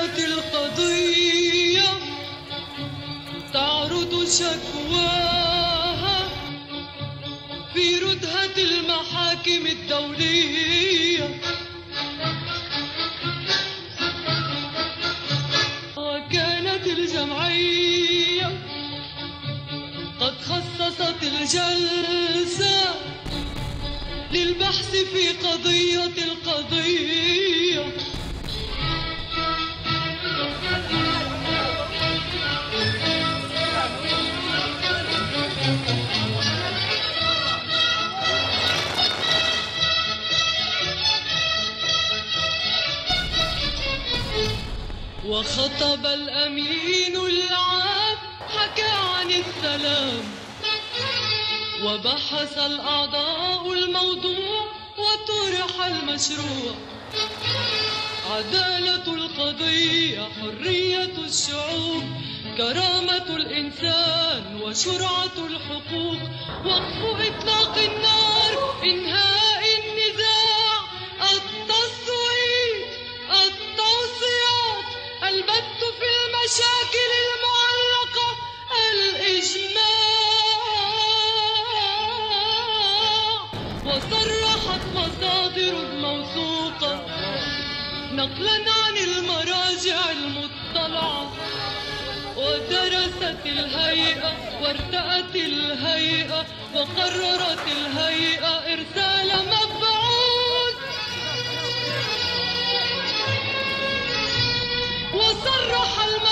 كانت القضية تعرض شكواها في ردهة المحاكم الدولية، وكانت الجمعية قد خصصت الجلسة للبحث في قضية القضية. وخطب الأمين العام حكى عن السلام، وبحث الأعضاء الموضوع وطرح المشروع. عدالة القضية، حرية الشعوب، كرامة الإنسان وشرعة الحقوق، وقف إطلاق النار، إنهاء النزاع، التصويت، التوصيات، البت في المشاكل المعلقة، الإجماع. وصرحت مصادر موثوقة نقلا عن المراجع المطلعة، ودرست الهيئة وارتأت الهيئة وقررت الهيئة إرسال مبعوث. وصرح